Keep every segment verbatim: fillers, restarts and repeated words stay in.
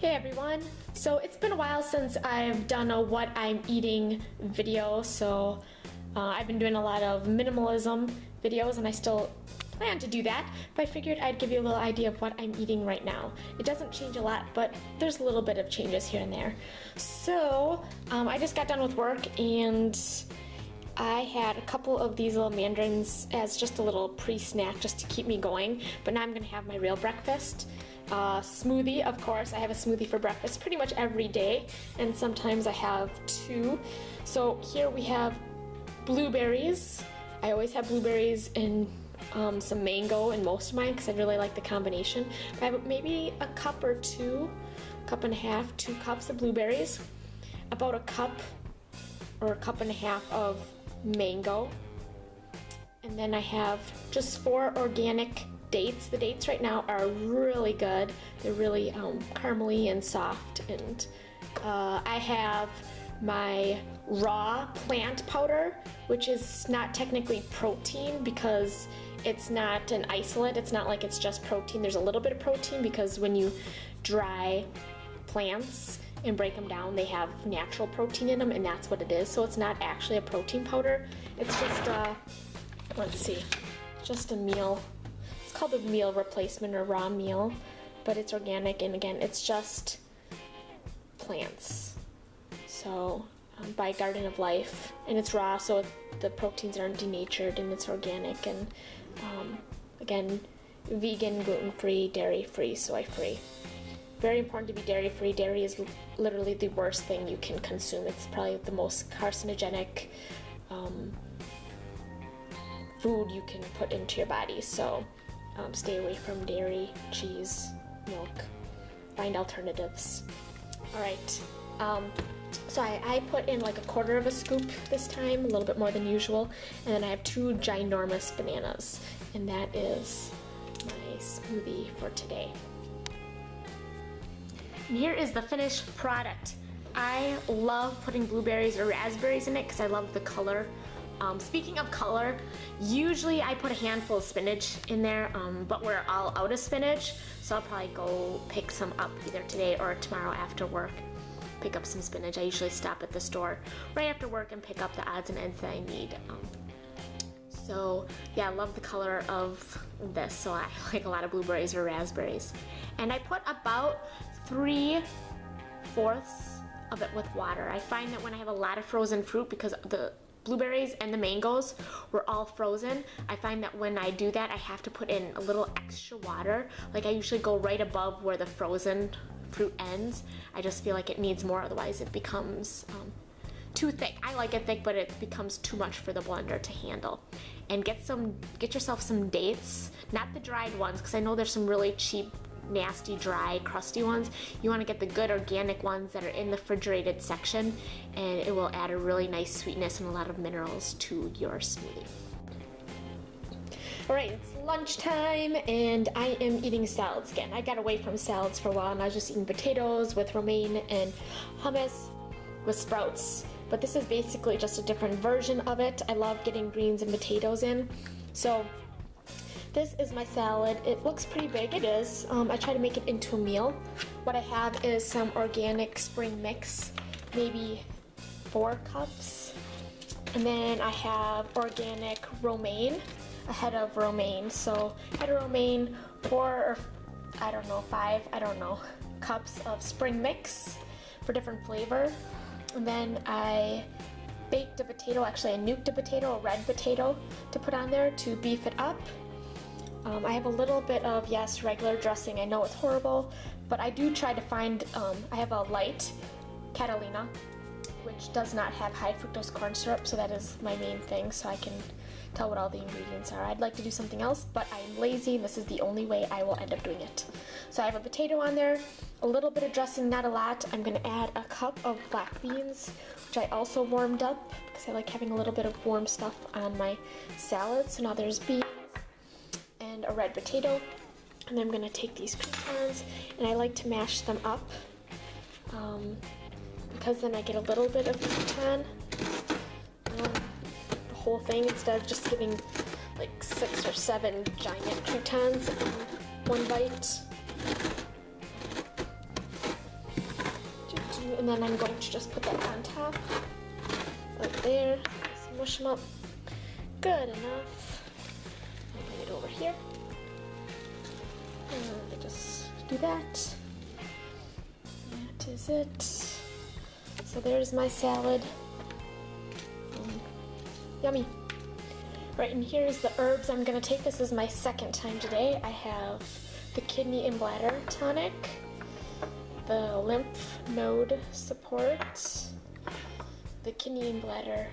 Hey everyone, so it's been a while since I've done a what I'm eating video, so uh, I've been doing a lot of minimalism videos and I still plan to do that, but I figured I'd give you a little idea of what I'm eating right now. It doesn't change a lot, but there's a little bit of changes here and there. So um, I just got done with work and I had a couple of these little mandarins as just a little pre-snack just to keep me going, but now I'm going to have my real breakfast. Uh, smoothie, of course. I have a smoothie for breakfast pretty much every day, and sometimes I have two. So here we have blueberries. I always have blueberries and um, some mango in most of mine because I really like the combination. But I have maybe a cup or two, cup and a half, two cups of blueberries, about a cup or a cup and a half of mango, and then I have just four organic dates. The dates right now are really good. They're really um, caramely and soft. And uh, I have my raw plant powder, which is not technically protein because it's not an isolate. It's not like it's just protein. There's a little bit of protein because when you dry plants and break them down, they have natural protein in them, and that's what it is. So it's not actually a protein powder. It's just a, let's see, just a meal. It's called a meal replacement or raw meal, but it's organic, and again, it's just plants. So um, by Garden of Life, and it's raw, so the proteins aren't denatured, and it's organic, and um, again, vegan, gluten-free, dairy-free, soy-free. Very important to be dairy-free. Dairy is literally the worst thing you can consume. It's probably the most carcinogenic um, food you can put into your body. So. Um, stay away from dairy, cheese, milk. Find alternatives. Alright, um, so I, I put in like a quarter of a scoop this time, a little bit more than usual, and then I have two ginormous bananas, and that is my smoothie for today. And here is the finished product. I love putting blueberries or raspberries in it because I love the color. Um, speaking of color, usually I put a handful of spinach in there, um, but we're all out of spinach, so I'll probably go pick some up either today or tomorrow after work. Pick up some spinach. I usually stop at the store right after work and pick up the odds and ends that I need. Um, so yeah, I love the color of this, so I like a lot of blueberries or raspberries. And I put about three-fourths of it with water. I find that when I have a lot of frozen fruit, because the blueberries and the mangoes were all frozen, I find that when I do that I have to put in a little extra water. Like I usually go right above where the frozen fruit ends. I just feel like it needs more, otherwise it becomes um, too thick. I like it thick, but it becomes too much for the blender to handle. And get some, get yourself some dates, not the dried ones, because I know there's some really cheap, nasty, dry, crusty ones. You want to get the good organic ones that are in the refrigerated section, and it will add a really nice sweetness and a lot of minerals to your smoothie. Alright, it's lunchtime and I am eating salads again. I got away from salads for a while and I was just eating potatoes with romaine and hummus with sprouts, but this is basically just a different version of it. I love getting greens and potatoes in. So this is my salad. It looks pretty big. It is. Um, I try to make it into a meal. What I have is some organic spring mix, maybe four cups. And then I have organic romaine, a head of romaine. So head of romaine, four or I don't know, five, I don't know, cups of spring mix for different flavor. And then I baked a potato, actually I nuked a potato, a red potato to put on there to beef it up. Um, I have a little bit of, yes, regular dressing. I know it's horrible, but I do try to find, um, I have a light Catalina, which does not have high fructose corn syrup, so that is my main thing, so I can tell what all the ingredients are. I'd like to do something else, but I'm lazy, and this is the only way I will end up doing it. So I have a potato on there, a little bit of dressing, not a lot. I'm going to add a cup of black beans, which I also warmed up, because I like having a little bit of warm stuff on my salad. So now there's beans. And a red potato, and I'm going to take these croutons and I like to mash them up um, because then I get a little bit of crouton, um, the whole thing, instead of just giving like six or seven giant croutons in one bite. two, and then I'm going to just put that on top, right there, smush them up, good enough. I'm going to get over here, and just do that. That is it. So there's my salad. Um, yummy. Right, and here's the herbs I'm going to take. This is my second time today. I have the kidney and bladder tonic, the lymph node support, the kidney and bladder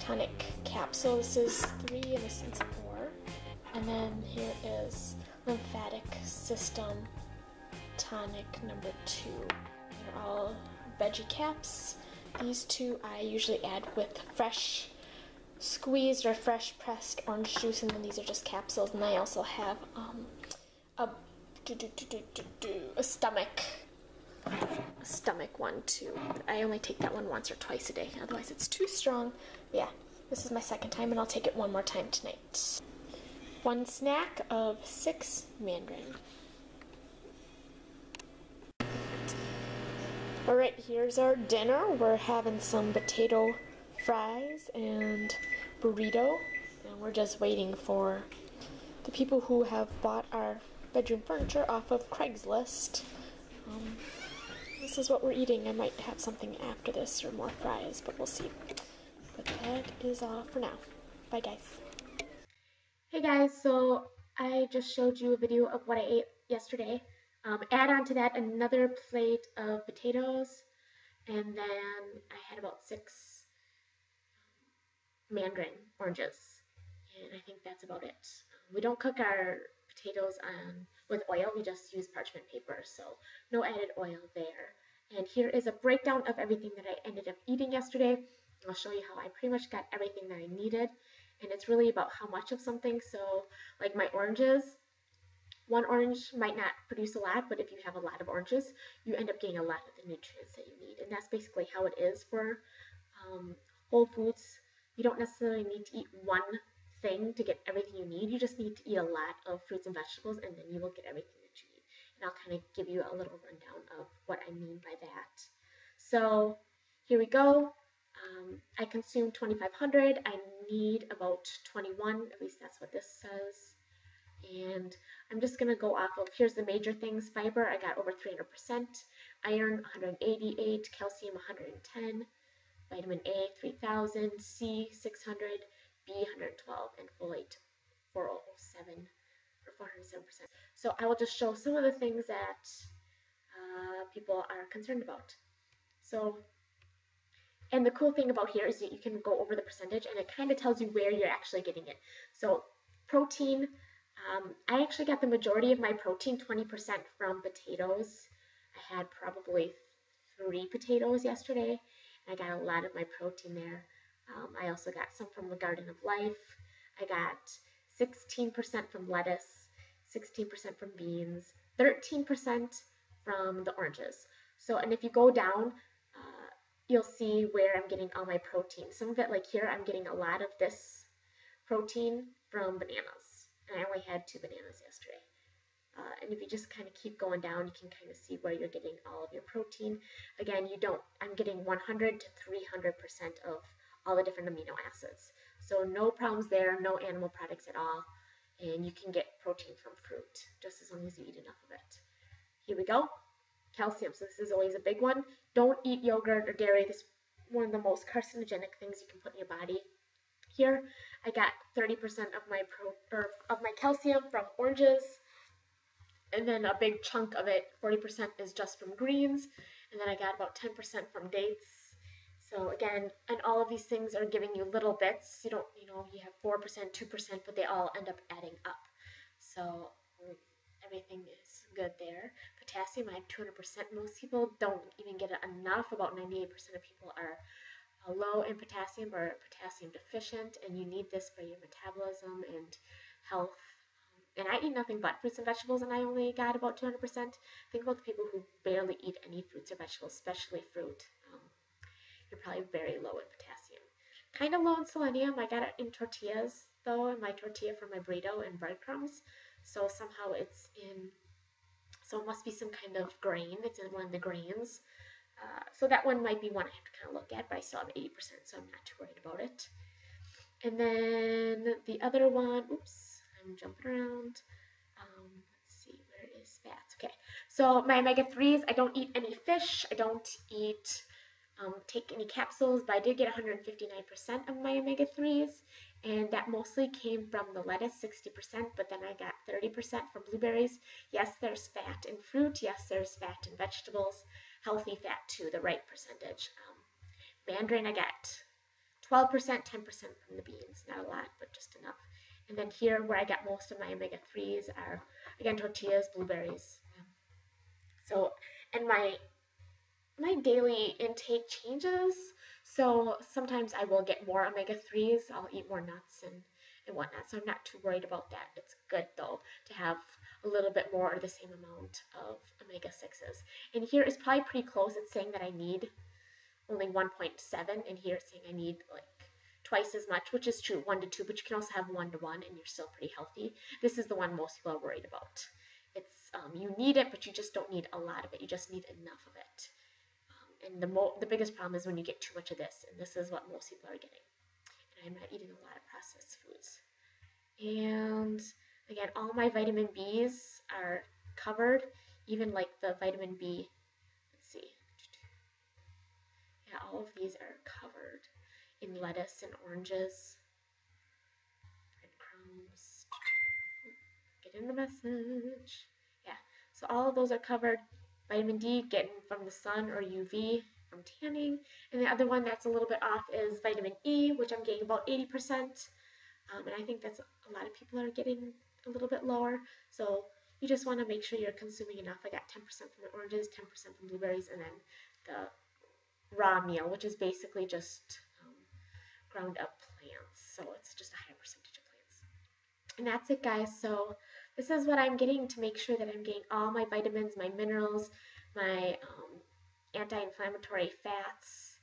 tonic capsule. This is three and this is four. And then here is lymphatic system tonic number two. They're all veggie caps. These two I usually add with fresh squeezed or fresh pressed orange juice, and then these are just capsules. And I also have um, a, do, do, do, do, do, do, a stomach a stomach one too. I only take that one once or twice a day, otherwise it's too strong. Yeah, this is my second time, and I'll take it one more time tonight. One snack of six mandarin. Alright, here's our dinner. We're having some potato fries and burrito, and we're just waiting for the people who have bought our bedroom furniture off of Craigslist. Um, this is what we're eating. I might have something after this or more fries, but we'll see. But that is all for now. Bye, guys. Hey guys, so I just showed you a video of what I ate yesterday. Um, add on to that another plate of potatoes, and then I had about six mandarin oranges, and I think that's about it. We don't cook our potatoes on with oil, we just use parchment paper, so no added oil there. And here is a breakdown of everything that I ended up eating yesterday. I'll show you how I pretty much got everything that I needed, and it's really about how much of something. So like my oranges, one orange might not produce a lot, but if you have a lot of oranges, you end up getting a lot of the nutrients that you need, and that's basically how it is for um, whole foods. You don't necessarily need to eat one thing to get everything you need. You just need to eat a lot of fruits and vegetables, and then you will get everything that you need. And I'll kind of give you a little rundown of what I mean by that. So here we go. Um, I consumed twenty-five hundred. I need about twenty-one, at least that's what this says. And I'm just going to go off of, here's the major things. Fiber, I got over three hundred percent. Iron, one hundred eighty-eight. Calcium, one hundred ten. Vitamin A, three thousand, C, six hundred, B, one hundred twelve, and folate, four oh seven, or four hundred seven percent. So I will just show some of the things that uh, people are concerned about. So, and the cool thing about here is that you can go over the percentage, and it kind of tells you where you're actually getting it. So protein, um, I actually got the majority of my protein, twenty percent, from potatoes. I had probably three potatoes yesterday. I got a lot of my protein there. Um, I also got some from the Garden of Life. I got sixteen percent from lettuce, sixteen percent from beans, thirteen percent from the oranges. So, and if you go down, uh, you'll see where I'm getting all my protein. Some of it, like here, I'm getting a lot of this protein from bananas. And I only had two bananas yesterday. Uh, and if you just kind of keep going down, you can kind of see where you're getting all of your protein. Again, you don't, I'm getting one hundred to three hundred percent of all the different amino acids. So no problems there, no animal products at all. And you can get protein from fruit, just as long as you eat enough of it. Here we go. Calcium, so this is always a big one. Don't eat yogurt or dairy. This is one of the most carcinogenic things you can put in your body. Here, I got thirty percent of my pro, or of my calcium from oranges. And then a big chunk of it, forty percent, is just from greens. And then I got about ten percent from dates. So again, and all of these things are giving you little bits. You don't, you know, you have four percent, two percent, but they all end up adding up. So everything is good there. Potassium, I have two hundred percent. Most people don't even get enough. About ninety-eight percent of people are low in potassium or potassium deficient, and you need this for your metabolism and health. And I eat nothing but fruits and vegetables, and I only got about two hundred percent. Think about the people who barely eat any fruits or vegetables, especially fruit. Um, you're probably very low in potassium. Kind of low in selenium. I got it in tortillas, though, in my tortilla for my burrito and breadcrumbs. So somehow it's in, so it must be some kind of grain. It's in one of the grains. Uh, so that one might be one I have to kind of look at, but I still have eighty percent, so I'm not too worried about it. And then the other one, oops, I'm jumping around. Um, let's see, where is fats? Okay, so my omega threes, I don't eat any fish. I don't eat, um, take any capsules, but I did get one hundred fifty-nine percent of my omega threes. And that mostly came from the lettuce, sixty percent, but then I got thirty percent from blueberries. Yes, there's fat in fruit. Yes, there's fat in vegetables. Healthy fat too, the right percentage. Um, mandarin, I got twelve percent, ten percent from the beans. Not a lot, but just enough. And then here, where I got most of my omega threes are, again, tortillas, blueberries. So, and my, my daily intake changes. So sometimes I will get more omega threes. I'll eat more nuts and, and whatnot. So I'm not too worried about that. It's good, though, to have a little bit more or the same amount of omega sixes. And here is probably pretty close. It's saying that I need only one point seven. And here it's saying I need, like, twice as much, which is true, one to two. But you can also have one to one, and you're still pretty healthy. This is the one most people are worried about. It's um, you need it, but you just don't need a lot of it. You just need enough of it. And the, mo the biggest problem is when you get too much of this, and this is what most people are getting. And I'm not eating a lot of processed foods. And again, all my vitamin Bs are covered, even like the vitamin B. Let's see. Yeah, all of these are covered in lettuce and oranges, breadcrumbs. Get in the message. Yeah, so all of those are covered. Vitamin D, getting from the sun or U V from tanning. And the other one that's a little bit off is vitamin E, which I'm getting about eighty percent. Um, and I think that's a lot of people are getting a little bit lower. So you just want to make sure you're consuming enough. I got ten percent from the oranges, ten percent from blueberries, and then the raw meal, which is basically just um, ground up plants. So it's just a higher percentage of plants. And that's it, guys. So this is what I'm getting to make sure that I'm getting all my vitamins, my minerals, my um, anti-inflammatory fats,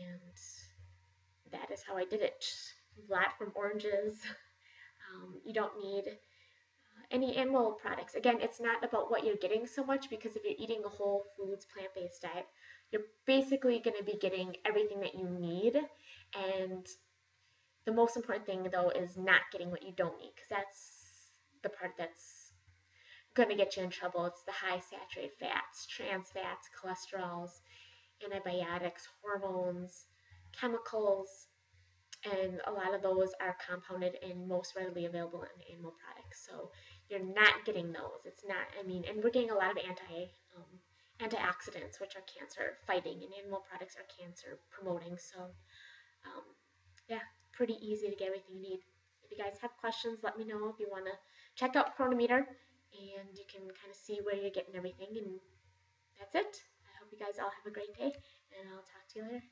and that is how I did it. A lot from oranges. Um, you don't need uh, any animal products. Again, it's not about what you're getting so much, because if you're eating a whole foods, plant-based diet, you're basically going to be getting everything that you need. And the most important thing, though, is not getting what you don't need, because that's the part that's going to get you in trouble. It's the high saturated fats, trans fats, cholesterols, antibiotics, hormones, chemicals, and a lot of those are compounded and most readily available in animal products. So you're not getting those. It's not, I mean, and we're getting a lot of anti um, antioxidants, which are cancer fighting, and animal products are cancer promoting. So um, yeah, pretty easy to get everything you need. If you guys have questions, let me know. If you want to check out Cronometer, and you can kind of see where you're getting everything. And that's it. I hope you guys all have a great day, and I'll talk to you later.